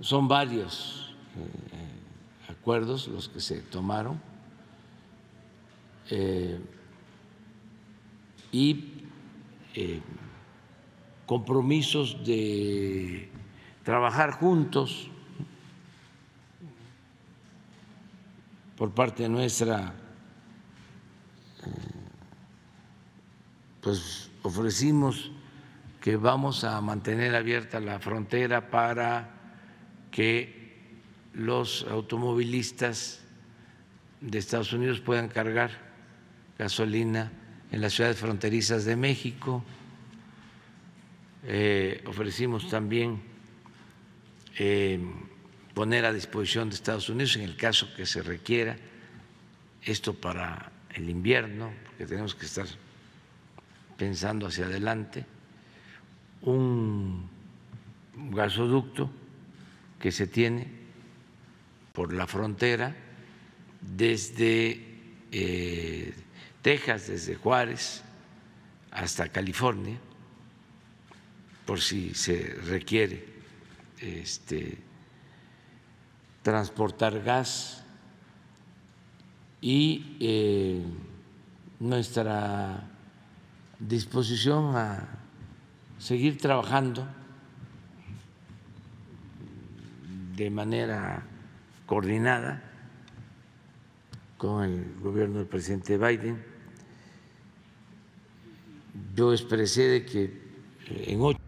Son varios acuerdos los que se tomaron y compromisos de trabajar juntos por parte de nuestra, pues ofrecimos que vamos a mantener abierta la frontera para que los automovilistas de Estados Unidos puedan cargar gasolina en las ciudades fronterizas de México. Ofrecimos también poner a disposición de Estados Unidos, en el caso que se requiera, esto para el invierno, porque tenemos que estar pensando hacia adelante, un gasoducto que se tiene por la frontera desde Texas, desde Juárez hasta California, por si se requiere transportar gas, y nuestra disposición a seguir trabajando de manera coordinada con el gobierno del presidente Biden. Yo expresé de que en 8